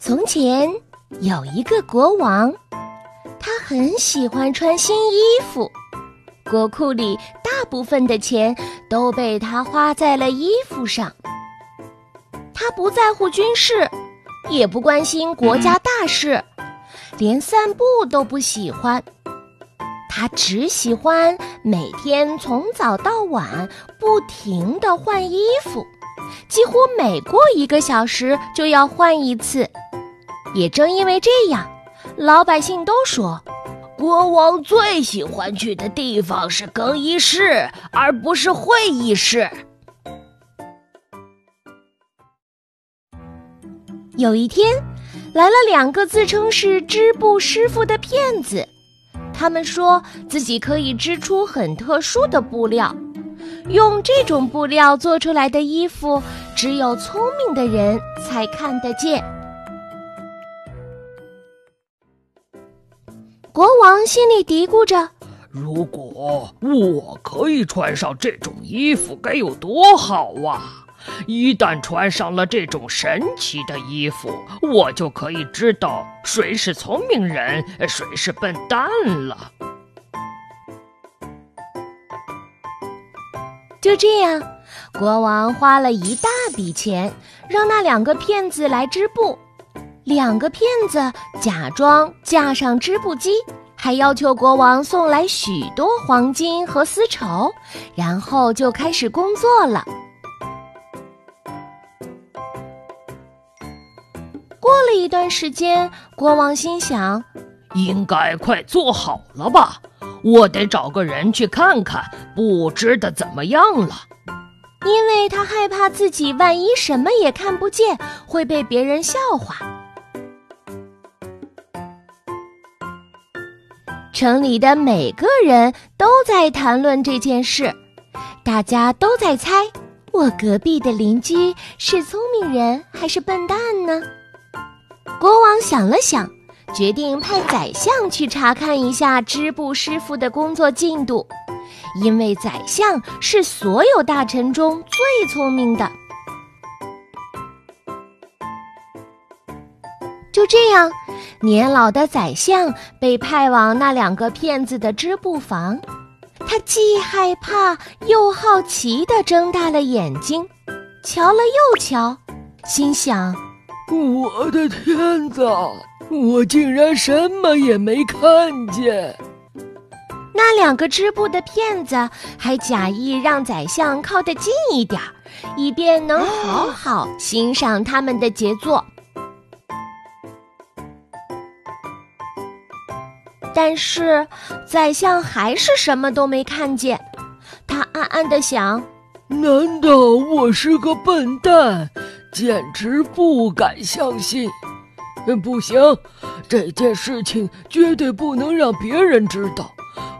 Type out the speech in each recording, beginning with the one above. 从前有一个国王，他很喜欢穿新衣服，国库里大部分的钱都被他花在了衣服上。他不在乎军事，也不关心国家大事，连散步都不喜欢。他只喜欢每天从早到晚不停地换衣服，几乎每过1个小时就要换一次。也正因为这样，老百姓都说，国王最喜欢去的地方是更衣室，而不是会议室。有一天，来了2个自称是织布师傅的骗子，他们说自己可以织出很特殊的布料，用这种布料做出来的衣服，只有聪明的人才看得见。国王心里嘀咕着，如果我可以穿上这种衣服该有多好啊！一旦穿上了这种神奇的衣服，我就可以知道谁是聪明人，谁是笨蛋了。就这样，国王花了一大笔钱，让那2个骗子来织布。2个骗子假装架上织布机，还要求国王送来许多黄金和丝绸，然后就开始工作了。过了一段时间，国王心想，应该快做好了吧，我得找个人去看看布织的怎么样了。因为他害怕自己万一什么也看不见，会被别人笑话。城里的每个人都在谈论这件事，大家都在猜，我隔壁的邻居是聪明人还是笨蛋呢？国王想了想，决定派宰相去查看一下织布师傅的工作进度，因为宰相是所有大臣中最聪明的。就这样，年老的宰相被派往那2个骗子的织布房，他既害怕又好奇地睁大了眼睛，瞧了又瞧，心想，我的天子，我竟然什么也没看见。那2个织布的骗子还假意让宰相靠得近一点，以便能好好欣赏他们的杰作。但是宰相还是什么都没看见，他暗暗地想，难道我是个笨蛋？简直不敢相信。不行，这件事情绝对不能让别人知道，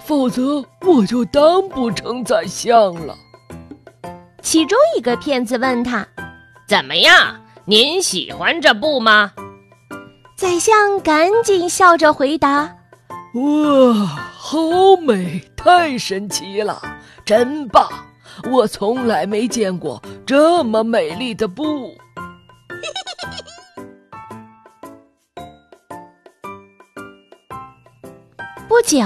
否则我就当不成宰相了。其中一个骗子问他，怎么样，您喜欢这布吗？宰相赶紧笑着回答，哇，好美，太神奇了，真棒，我从来没见过这么美丽的布。不久，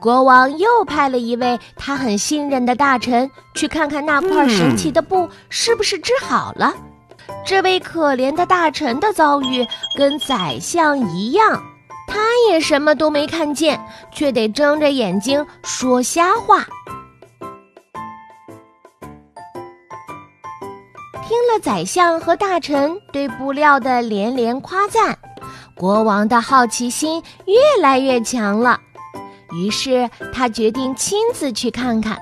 国王又派了一位他很信任的大臣去看看那块神奇的布是不是织好了。这位可怜的大臣的遭遇跟宰相一样，他也什么都没看见，却得睁着眼睛说瞎话。听了宰相和大臣对布料的连连夸赞，国王的好奇心越来越强了，于是他决定亲自去看看。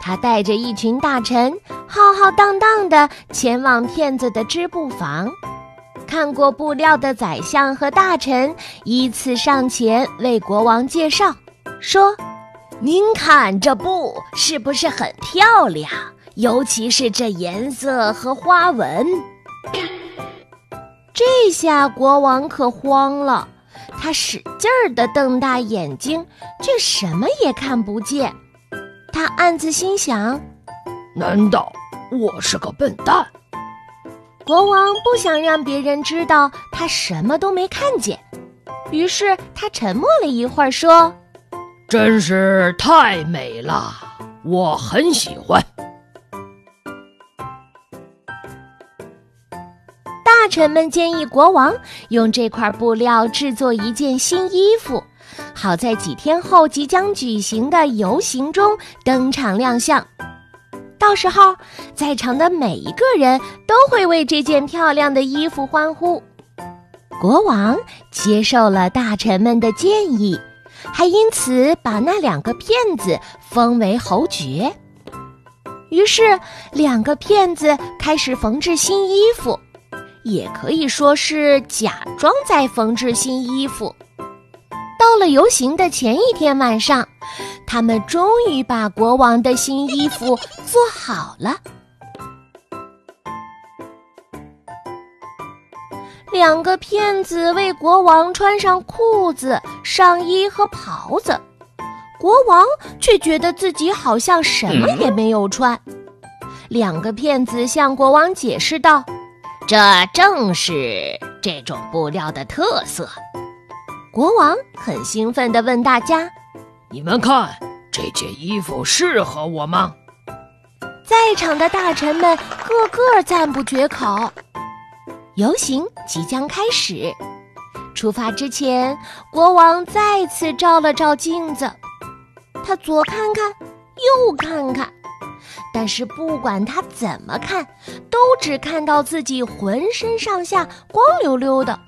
他带着一群大臣浩浩荡荡地前往骗子的织布房。看过布料的宰相和大臣依次上前为国王介绍，说，您看这布是不是很漂亮？尤其是这颜色和花纹。这下国王可慌了，他使劲儿地瞪大眼睛，却什么也看不见。他暗自心想，难道我是个笨蛋？国王不想让别人知道他什么都没看见，于是他沉默了一会儿说：“真是太美了，我很喜欢。”大臣们建议国王用这块布料制作一件新衣服，好在几天后即将举行的游行中登场亮相。到时候，在场的每一个人都会为这件漂亮的衣服欢呼。国王接受了大臣们的建议，还因此把那两个骗子封为侯爵。于是，两个骗子开始缝制新衣服，也可以说是假装在缝制新衣服。到了游行的前一天晚上，他们终于把国王的新衣服做好了。两个骗子为国王穿上裤子、上衣和袍子，国王却觉得自己好像什么也没有穿。两个骗子向国王解释道：“这正是这种布料的特色。”国王很兴奋地问大家：“你们看，这件衣服适合我吗？”在场的大臣们个个赞不绝口。游行即将开始，出发之前，国王再次照了照镜子，他左看看，右看看，但是不管他怎么看，都只看到自己浑身上下光溜溜的。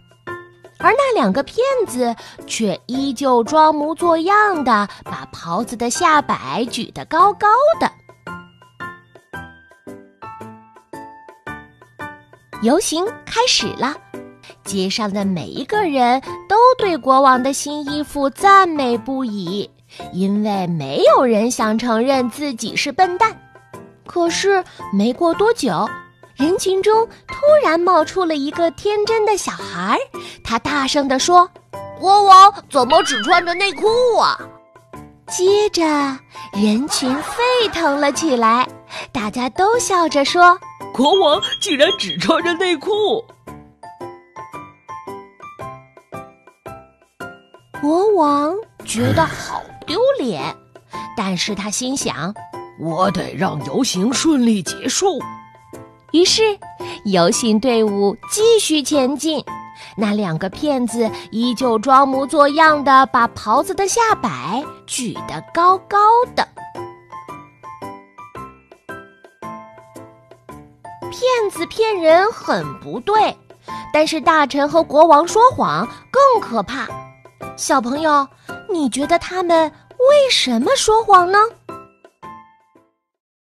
而那两个骗子却依旧装模作样的把袍子的下摆举得高高的。游行开始了，街上的每一个人都对国王的新衣服赞美不已，因为没有人想承认自己是笨蛋。可是没过多久，人群中突然冒出了一个天真的小孩，他大声地说：“国王怎么只穿着内裤啊？”接着人群沸腾了起来，大家都笑着说：“国王竟然只穿着内裤！”国王觉得好丢脸，但是他心想：“我得让游行顺利结束。”于是，游行队伍继续前进。那两个骗子依旧装模作样的把袍子的下摆举得高高的。骗子骗人很不对，但是大臣和国王说谎更可怕。小朋友，你觉得他们为什么说谎呢？